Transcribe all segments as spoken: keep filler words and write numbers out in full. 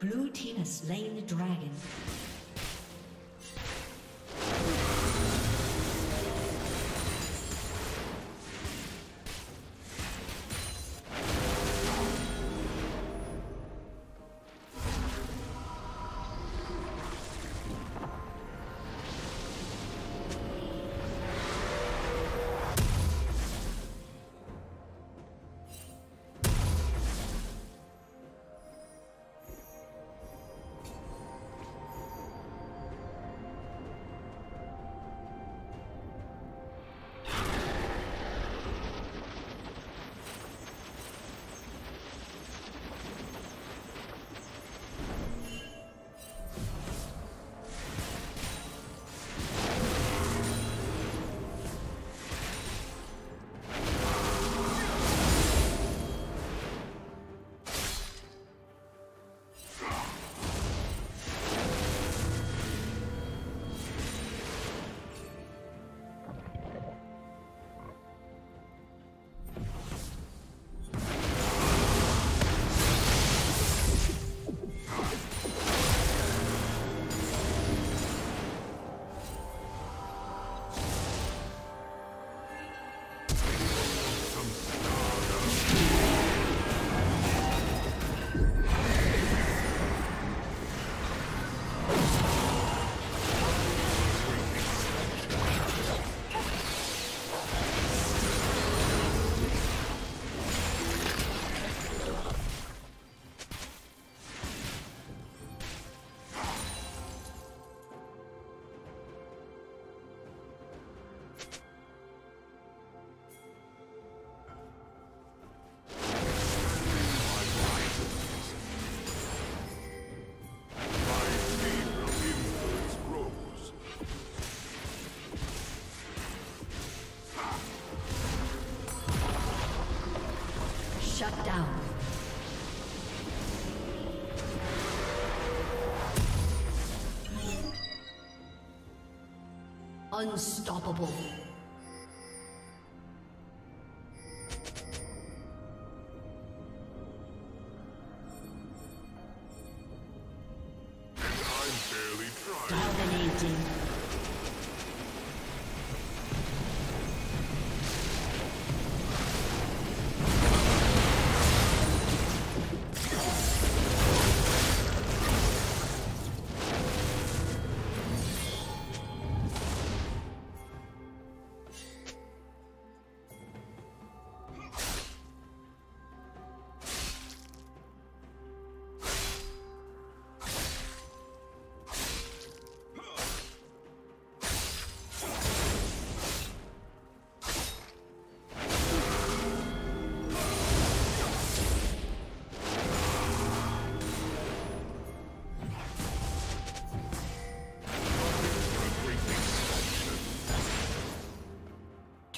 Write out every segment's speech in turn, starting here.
Blue team has slain the dragon. Shut down. Unstoppable.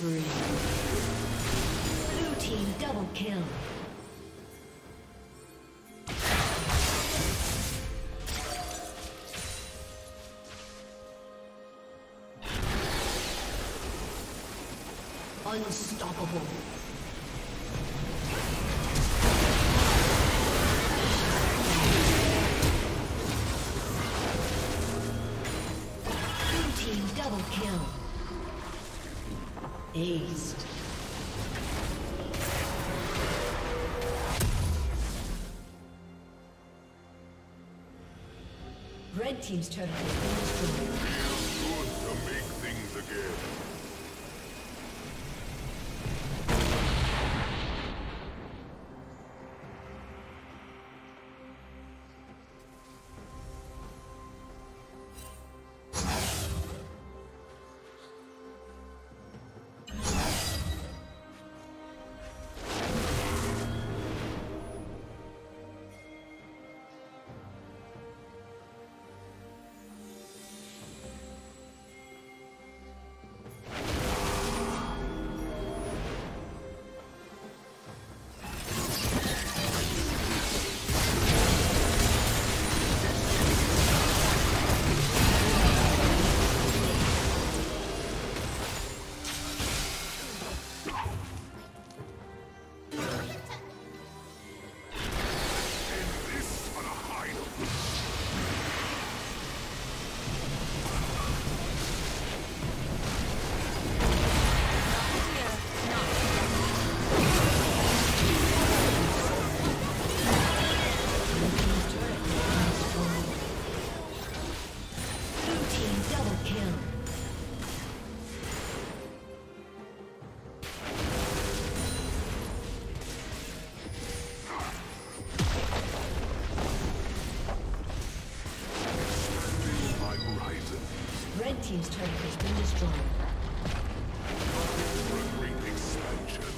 Blue team double kill. Unstoppable. Blue team double kill. Aced. Red team's turret has been destroyed. Feels good to make things again. Team's turret has been destroyed. For a great expansion.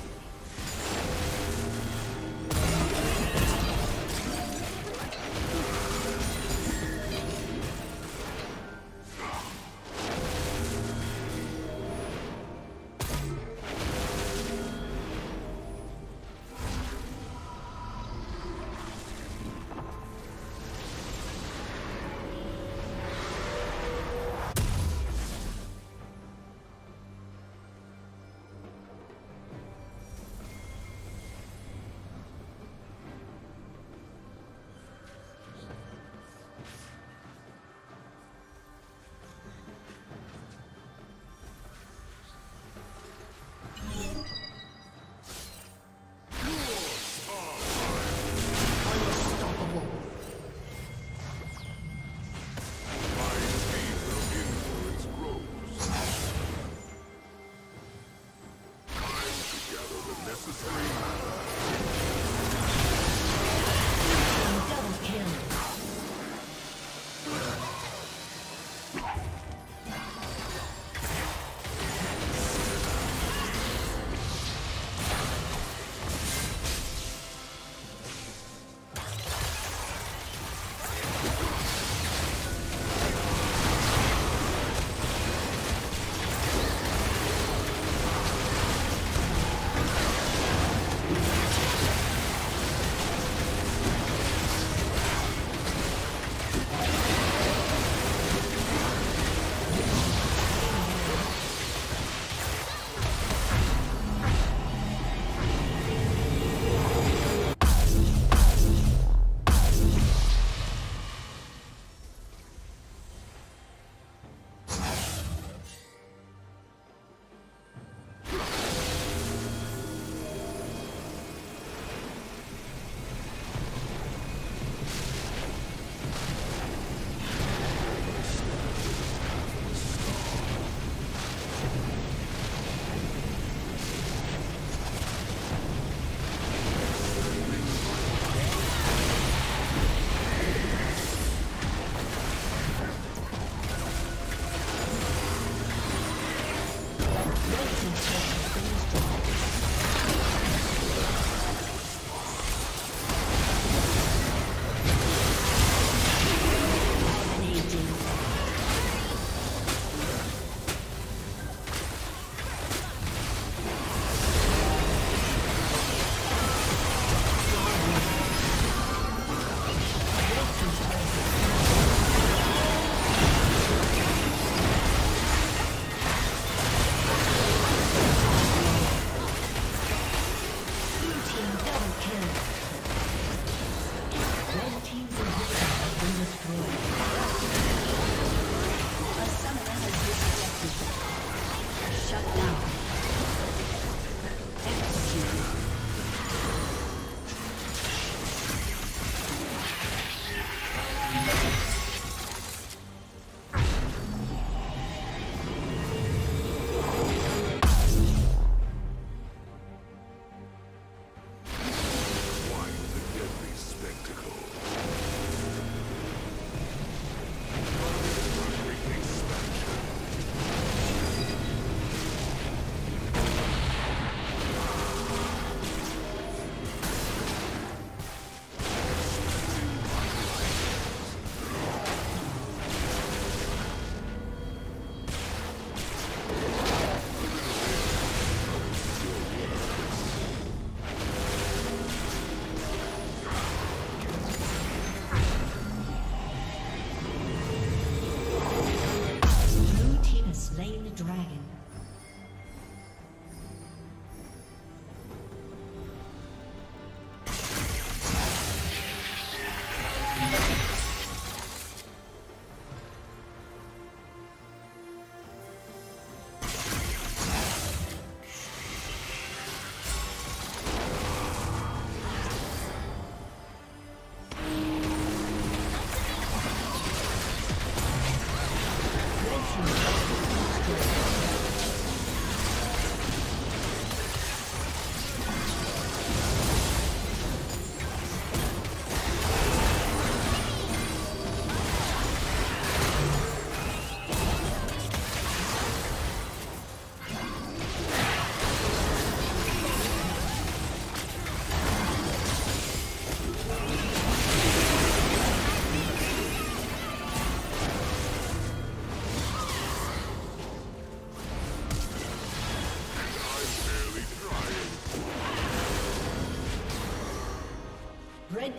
Red